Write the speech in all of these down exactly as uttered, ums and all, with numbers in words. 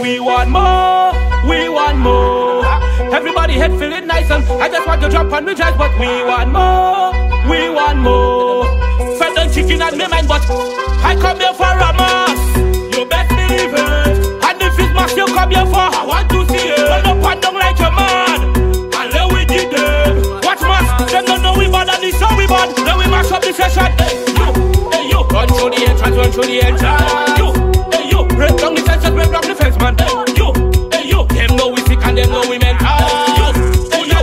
We want more, we want more. Everybody head feeling nice and I just want to jump on me jazz. But we want more, we want more. Fed and chicken at me mind, but I come here for a mass. You best believe it. And if it's mass you come here for, I want to see it. Run up and down like a man, and then we did them. Watch mass, them don't know we bad and it's how we bad. Then we mash up the session. Hey, you, hey, you. Run through the entrance, run through the entrance. You, hey, you. Break down the fence, break down the fence, man. You, hey, you. Them know we sick and them know we mental. Watch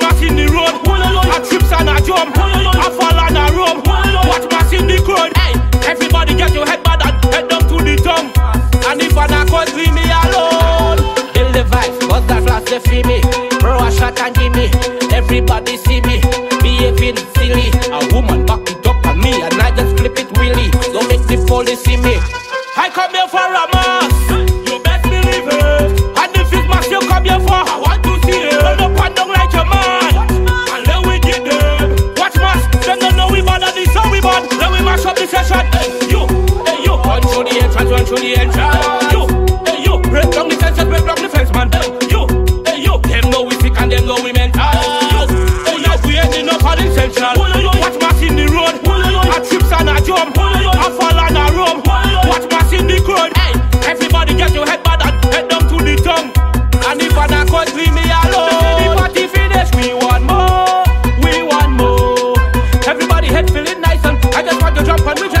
mass in the road, a trips and a jump, a fall and a roam. Watch mass in the crowd. Hey, everybody get your head bad and head down to the tongue. And if I not cause leave me alone. In the vibe, cause that flash they feel me. Bro a shot and give me, everybody see me behaving silly. A woman back it up on me and I just flip it willy. Don't make the police see me. I come here for a mass. To the entrance, you, hey you, break down the fence, break down the fence, man. You, hey you, them know we sick and them know we mental. You, hey you, we ending up on the central. Watch mass in the road, a trips and a jump, a fall and a roam. Watch mass in the crowd. Hey, everybody get your head bad and head down to the tongue. And if I not cause leave me alone. The party finish, we want more, we want more. Everybody head feeling nice and I just want to jump and we just.